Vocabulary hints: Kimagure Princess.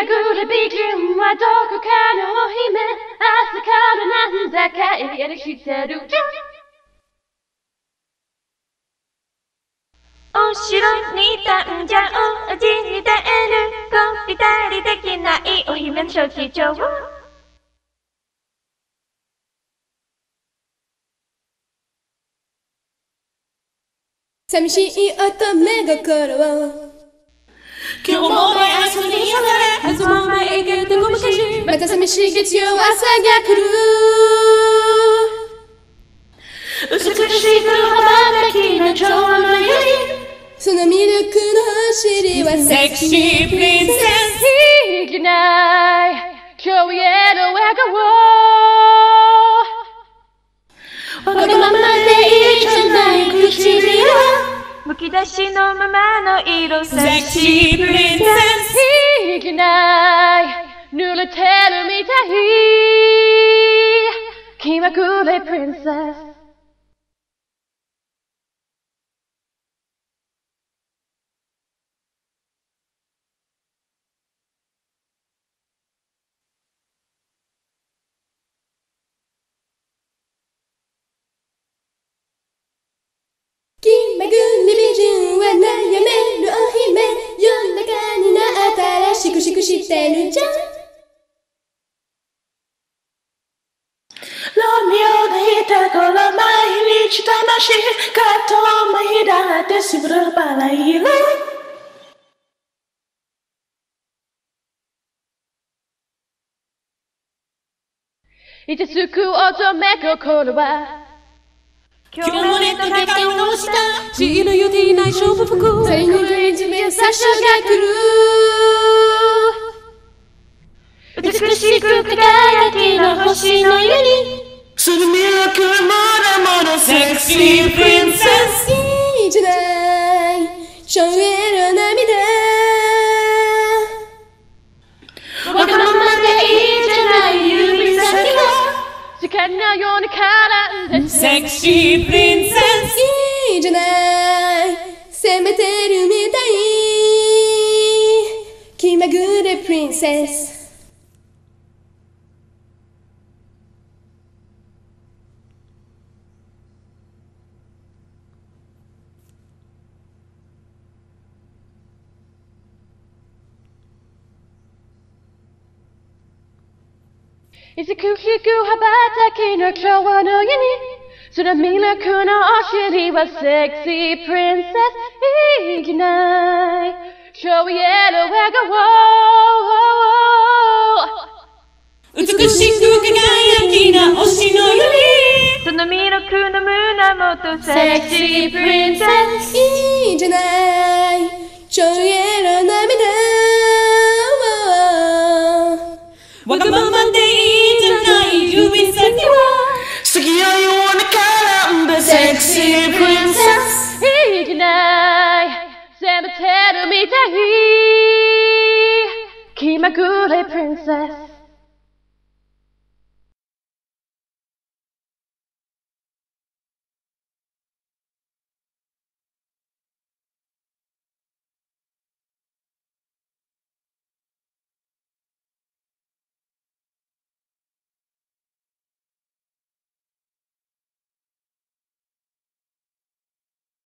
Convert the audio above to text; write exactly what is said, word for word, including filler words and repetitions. Kimagure美人はどこかの姫。朝からなんだかエリアにしてる。お城に誕生を味に耐える。こびたりできないお姫の初期情報。寂しい乙女心を今日もお前遊びにやがれ明日もお前へ行けるとこ昔また寂しい月曜朝が来る美しく羽ばたきの蝶のようにその魅力の走りはセクシープリンセスいけない今日への我がをわがままでいいじゃない唇むき出しのままの色セクシープリンセスいけない濡れてるみたい気まぐれプリンセス気まぐれRomeo de ita con la maíz tamashi kato maida de sibra para ir. Itsuku otome kokoro wa Kyomo ne takekai no shita Chii no yutei nai shoubu fuku Zai no yujime o sasho ga kuru美しく輝きの星のようにその魅力もろもろセクシープリンセスいいじゃない昭和の涙わがままでいいじゃない指先が時間のように絡んでセクシープリンセスいいじゃない攻めてるみたい気まぐれプリンセスいつくひく羽ばたきの今日の家にその魅力のお尻はセクシープリンセスいけない今日への笑顔美しく輝きな星のようにその魅力の胸元セクシープリンセスいいじゃない今日への涙わがままでSexy princess, ignite, cemetery, Kimagure princess.